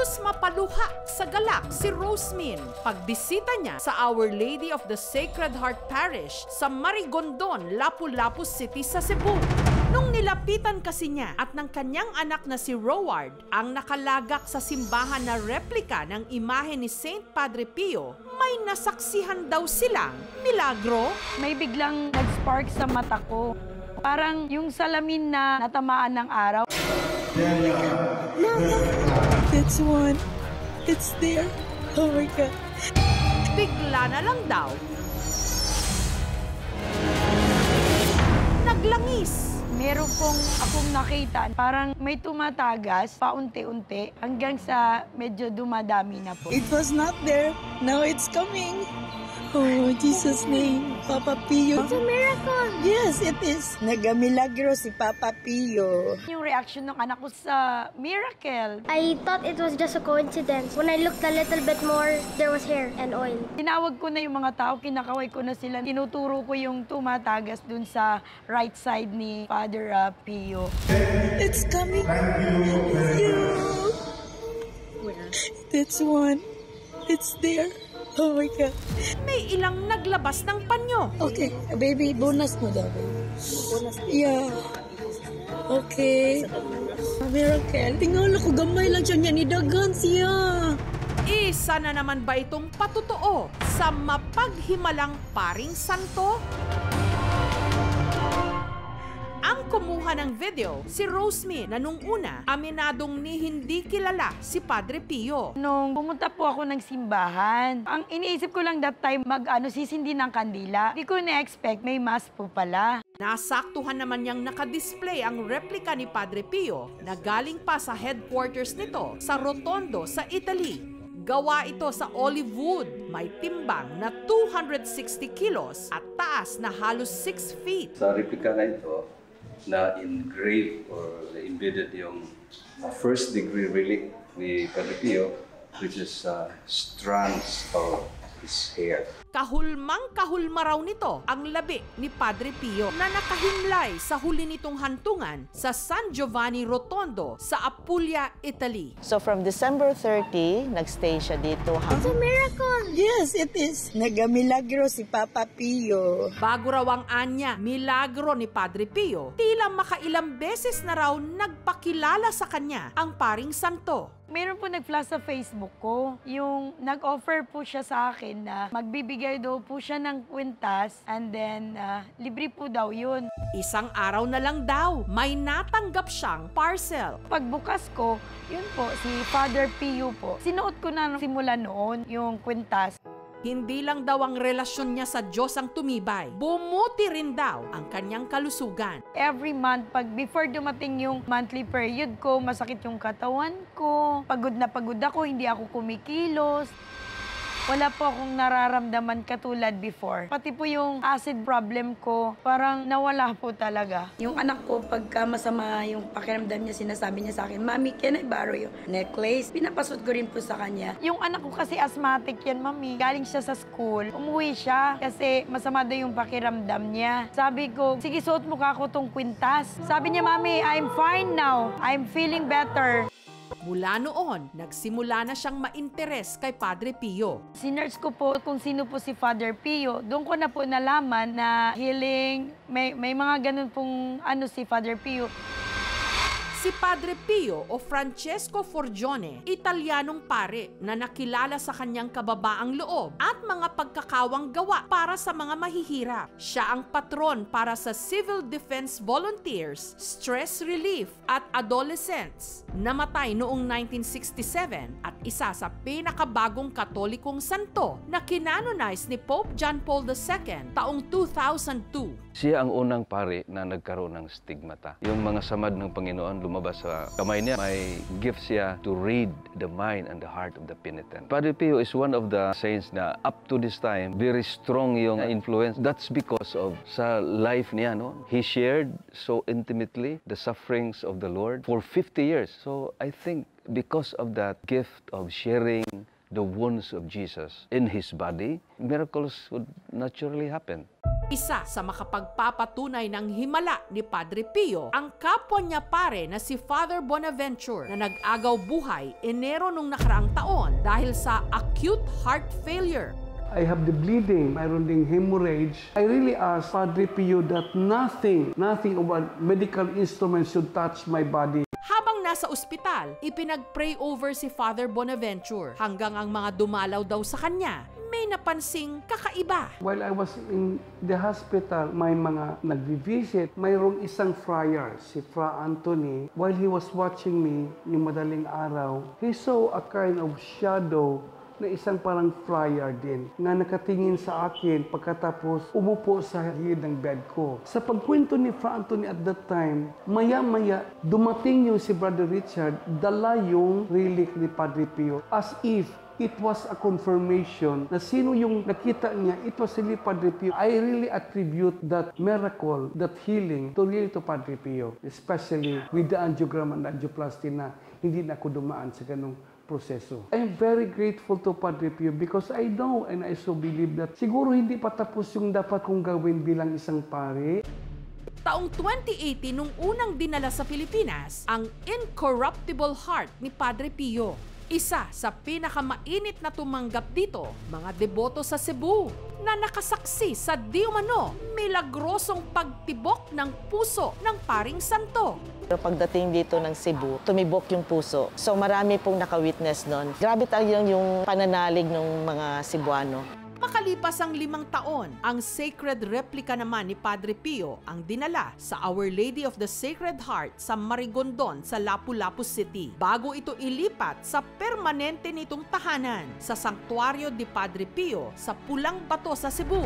Halos mapaluha sa galak si Rosemin pagbisita niya sa Our Lady of the Sacred Heart Parish sa Marigondon, Lapu-Lapu City sa Cebu. Nung nilapitan kasi niya at ng kanyang anak na si Roward ang nakalagak sa simbahan na replika ng imahe ni St. Padre Pio, may nasaksihan daw silang milagro. May biglang nag-spark sa mata ko. Parang yung salamin na natamaan ng araw. It's one. It's there. Oh my God. Bigla na lang daw. Naglangis. Meron pong akong nakita, parang may tumatagas paunti-unti hanggang sa medyo dumadami na po. It was not there. Now it's coming. Oh, Jesus' name, Papa Pio. It's a miracle. Yes, it is. Nagamilagro si Papa Pio. Yung reaction ng anak ko sa miracle. I thought it was just a coincidence. When I looked a little bit more, there was hair and oil. Tinawag ko na yung mga tao, kinakaway ko na sila. Tinuturo ko yung tumatagas dun sa right side ni Father Pio. It's coming. Where? That's one. It's there. Oh my God. May ilang naglabas ng panyo. Okay, baby, bonus mo daw. Yeah. Okay. Miracle. Tingala ko gamay lang siya niya ni Dagan siya. Isa na naman ba itong patutuo sa mapaghimalang paring santo? Ang kumuha ng video, si Rosemin na nung una, aminadong ni hindi kilala si Padre Pio. Nung pumunta po ako ng simbahan, ang iniisip ko lang that time sisindi ng kandila. Hindi ko na-expect, may mass po pala. Nasaktuhan naman niyang nakadisplay ang replika ni Padre Pio na galing pa sa headquarters nito sa Rotondo sa Italy. Gawa ito sa olive wood, may timbang na 260 kilos at taas na halos 6 feet. Sa replika na ito, na engraved or embedded yung first degree relic ni Padre Pio, which is strands of his hair. Kahulmang-kahulma raw nito ang labi ni Padre Pio na nakahimlay sa huli nitong hantungan sa San Giovanni Rotondo sa Apulia, Italy. So from December 30, nagstay siya dito. It's a miracle! Yes, it is. Nagamilagro si Papa Pio. Bago raw ang anya, milagro ni Padre Pio, tila makailang beses na raw nagpakilala sa kanya ang paring santo. Meron po nag-flash sa Facebook ko, yung nag-offer po siya sa akin na magbibigay daw po siya ng kwintas and then libre po daw yun. Isang araw na lang daw, may natanggap siyang parcel. Pagbukas ko, yun po, si Father Pio po. Sinuot ko na simula noon yung kwintas. Hindi lang daw ang relasyon niya sa Diyos ang tumibay. Bumuti rin daw ang kanyang kalusugan. Every month, before dumating yung monthly period ko, masakit yung katawan ko. Pagod na pagod ako, hindi ako kumikilos. Wala po akong nararamdaman katulad before. Pati po yung acid problem ko, parang nawala po talaga. Yung anak ko, pagka masama yung pakiramdam niya, sinasabi niya sa akin, Mami, can I borrow your necklace? Pinapasot ko rin po sa kanya. Yung anak ko kasi asthmatic yan, Mami. Galing siya sa school, umuwi siya kasi masama daw yung pakiramdam niya. Sabi ko, sige, suot mo ka ako tong kwintas. Sabi niya, Mami, I'm fine now. I'm feeling better. Mula noon, nagsimula na siyang ma-interes kay Padre Pio. Sinerge ko po kung sino po si Father Pio. Doon ko na po nalaman na healing, may mga ganun pong si Father Pio. Si Padre Pio o Francesco Forgione, Italianong pare na nakilala sa kanyang kababaang loob at mga pagkakawang gawa para sa mga mahihirap. Siya ang patron para sa Civil Defense Volunteers, Stress Relief at Adolescents. Namatay noong 1967 at isa sa pinakabagong Katolikong santo na kinanonize ni Pope John Paul II taong 2002. Siya ang unang pare na nagkaroon ng stigmata. Yung mga samad ng Panginoon lumabas sa kamay niya. May gift siya to read the mind and the heart of the penitent. Padre Pio is one of the saints na up to this time, very strong yung influence. That's because of sa life niya, no? He shared so intimately the sufferings of the Lord for 50 years. So I think because of that gift of sharing the wounds of Jesus in his body, miracles would naturally happen. Isa sa makapagpapatunay ng himala ni Padre Pio, ang kapwa niya pare na si Father Bonaventure na nag-agaw buhay Enero nung nakaraang taon dahil sa acute heart failure. I have the bleeding, mayroon ding hemorrhage. I really asked Padre Pio that nothing about medical instruments should touch my body. Habang nasa ospital, ipinag-pray over si Father Bonaventure hanggang ang mga dumalaw daw sa kanya may napansing kakaiba. While I was in the hospital, may mga nagbibisit. Mayroong isang friar, si Fra Anthony. While he was watching me yung madaling araw, he saw a kind of shadow na isang parang friar din na nakatingin sa akin pagkatapos umupo sa gilid ng bed ko. Sa pagkwento ni Fra Anthony at that time, maya-maya dumating yung si Brother Richard, dala yung relic ni Padre Pio as if it was a confirmation na sino yung nakita niya, it was really Padre Pio. I really attribute that miracle, that healing to really to Padre Pio, especially with the angiogram and angioplasty na hindi na ako dumaan sa ganung proseso. I'm very grateful to Padre Pio because I know and I so believe that siguro hindi pa tapos yung dapat kong gawin bilang isang pare. Taong 2018 nung unang dinala sa Pilipinas ang incorruptible heart ni Padre Pio. Isa sa pinakamainit na tumanggap dito mga deboto sa Cebu na nakasaksi sa di umano milagrosong pagtibok ng puso ng paring santo. Pagdating dito ng Cebu, tumibok yung puso. So marami pong nakawitness nun. Grabe talaga yung pananalig ng mga Cebuano. Makalipas ang 5 taon, ang sacred replica naman ni Padre Pio ang dinala sa Our Lady of the Sacred Heart sa Marigondon sa Lapu-Lapu City bago ito ilipat sa permanente nitong tahanan sa Santuario de Padre Pio sa Pulang Bato sa Cebu.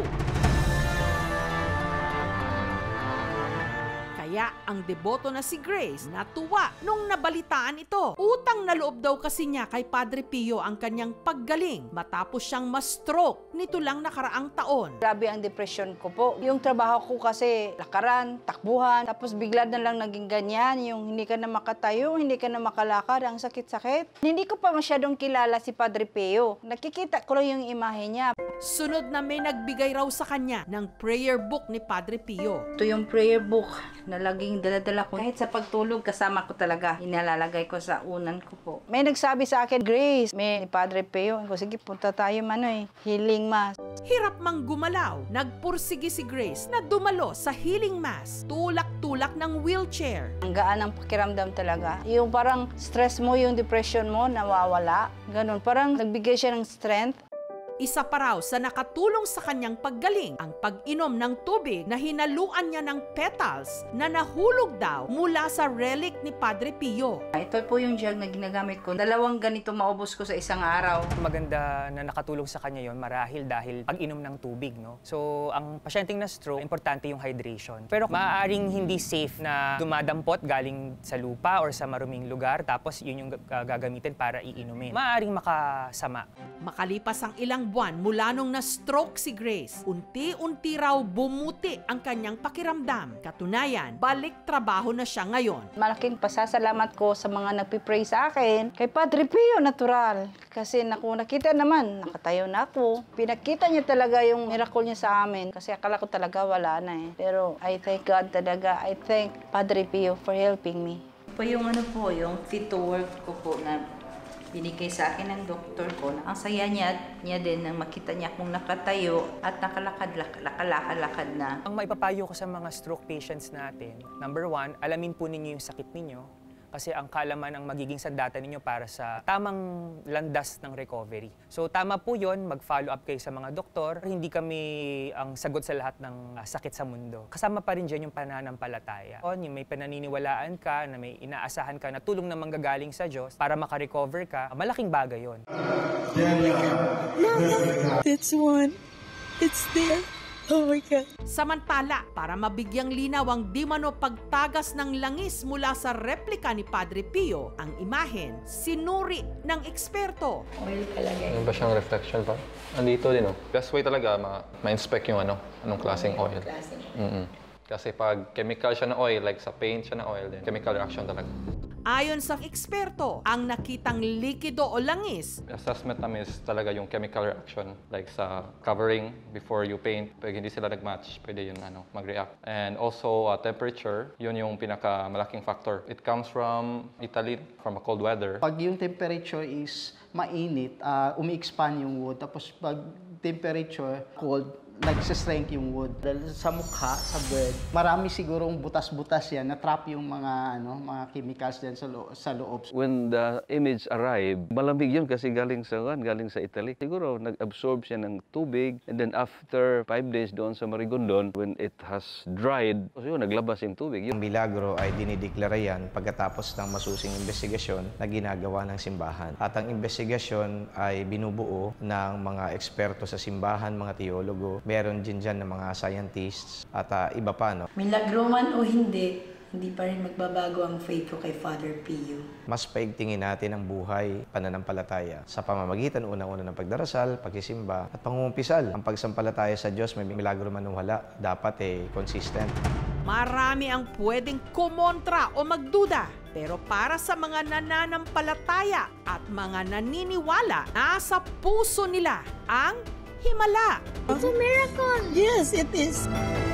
Kaya ang deboto na si Grace natuwa nung nabalitaan ito. Utang na loob daw kasi niya kay Padre Pio ang kanyang paggaling matapos siyang ma-stroke nito lang nakaraang taon. Grabe ang depression ko po. Yung trabaho ko kasi lakaran, takbuhan, tapos bigla na lang naging ganyan. Yung hindi ka na makatayo, hindi ka na makalakad, ang sakit-sakit. Hindi ko pa masyadong kilala si Padre Pio. Nakikita ko lang yung imahe niya. Sunod na may nagbigay raw sa kanya ng prayer book ni Padre Pio. Ito yung prayer book na laging dala-dala ko. Kahit sa pagtulog, kasama ko talaga. Inalalagay ko sa unan ko po. May nagsabi sa akin, Grace, may Padre Pio. Ko, sige, punta tayo manoy. Healing Mass. Hirap mang gumalaw. Nagpursige si Grace na dumalo sa Healing Mass. Tulak-tulak ng wheelchair. Ang gaan ang pakiramdam talaga. Yung parang stress mo, yung depression mo, nawawala. Ganun. Parang nagbigay siya ng strength. Isa pa raw sa nakatulong sa kanyang paggaling ang pag-inom ng tubig na hinaluan niya ng petals na nahulog daw mula sa relic ni Padre Pio. Ito po yung jug na ginagamit ko. 2 ganito maubos ko sa isang araw. Maganda na nakatulong sa kanya yon marahil dahil pag-inom ng tubig. No? So ang pasyenteng na stroke, importante yung hydration. Pero maaaring hindi safe na dumadampot galing sa lupa or sa maruming lugar tapos yun yung gagamitin para iinumin. Maaaring makasama. Makalipas ang ilang buwan mula nung na-stroke si Grace, unti-unti raw bumuti ang kanyang pakiramdam. Katunayan, balik trabaho na siya ngayon. Malaking pasasalamat ko sa mga nagpipray sa akin kay Padre Pio natural. Kasi nakita naman, nakatayo na ako. Pinakita niya talaga yung miracle niya sa amin. Kasi akala ko talaga wala na eh. Pero I thank God talaga. I thank Padre Pio for helping me. Po yung yung fit to work ko po na binigay sa akin ng doktor ko. Ang saya niya din nang makita niya akong nakatayo at nakalakad-lakad na. Ang maipapayo ko sa mga stroke patients natin, number 1, alamin po ninyo yung sakit ninyo. Kasi ang kalaman ang magiging sandata ninyo para sa tamang landas ng recovery. So tama po yun, mag-follow up kayo sa mga doktor. Hindi kami ang sagot sa lahat ng sakit sa mundo. Kasama pa rin dyan yung pananampalataya. Yung may pananiniwalaan ka, na may inaasahan ka na tulong na manggagaling sa Diyos para makarecover ka, malaking bagay yun. It's one. It's there. Oh my God. Samantala, para mabigyang linaw ang di mano pagtagas ng langis mula sa replika ni Padre Pio, ang imahen sinuri ng eksperto. Oil talaga. Ano ba siyang reflection pa? Andito din, oh. Best way talaga ma-inspect yung anong klaseng oil. Kasi pag chemical siya na oil, like sa paint siya na oil, then chemical reaction talaga. Ayon sa eksperto, ang nakitang likido o langis. Assessment namin is talaga yung chemical reaction. Like sa covering before you paint, pag hindi sila nagmatch, pwede yun mag-react. And also temperature, yun yung pinakamalaking factor. It comes from Italy, from a cold weather. Pag yung temperature is mainit, umi-expand yung wood. Tapos pag temperature cold, nagsistrength yung wood. Dahil sa mukha, sa bird, marami sigurong butas-butas yan, na-trap yung mga chemicals dyan sa loob. When the image arrived, malamig yun kasi galing sa Italy. Siguro nag-absorb siya ng tubig, and then after 5 days doon sa Marigondon, when it has dried, so yun, naglabas yung tubig. Yung milagro ay dinideklara yan pagkatapos ng masusing investigasyon na ginagawa ng simbahan. At ang investigasyon ay binubuo ng mga eksperto sa simbahan, mga teologo, meron din dyan ng mga scientists at iba pa, no? Milagro man o hindi, hindi pa rin magbabago ang faith ko kay Father Pio. Mas paigtingin natin ang buhay, pananampalataya sa pamamagitan unang-una ng pagdarasal, pagsisimba at pangumpisal. Ang pagsampalataya sa Diyos, may milagro man o wala, dapat consistent. Marami ang pwedeng kumontra o magduda. Pero para sa mga nananampalataya at mga naniniwala, nasa puso nila ang himala. It's a miracle! Yes, it is!